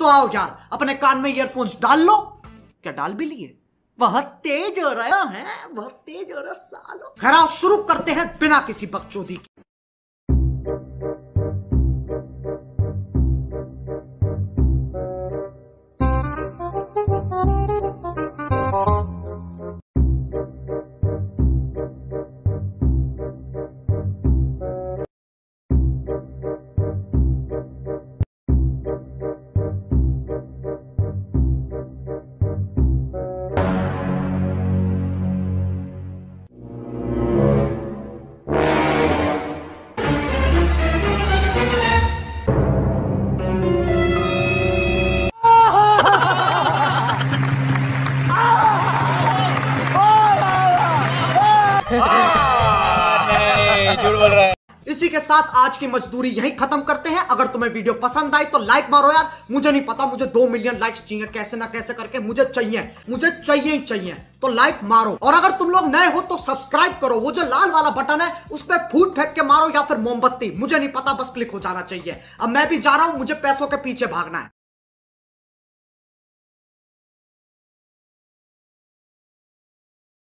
तो आओ यार अपने कान में ईयरफोन्स डाल लो। क्या डाल भी लिए? बहुत तेज हो रहा है, बहुत तेज हो रहा सालों। खैर आओ शुरू करते हैं बिना किसी बकचोदी के। इसी के साथ आज की मजदूरी यहीं खत्म करते हैं। अगर तुम्हें वीडियो पसंद आई तो लाइक मारो यार। मुझे नहीं पता, मुझे 2 मिलियन लाइक्स चाहिए, कैसे ना कैसे करके मुझे चाहिए। तो लाइक मारो, और अगर तुम लोग नए हो तो सब्सक्राइब करो। वो जो लाल वाला बटन है उस पर फूट फेंक के मारो या फिर मोमबत्ती, मुझे नहीं पता, बस क्लिक हो जाना चाहिए। अब मैं भी जा रहा हूं, मुझे पैसों के पीछे भागना है।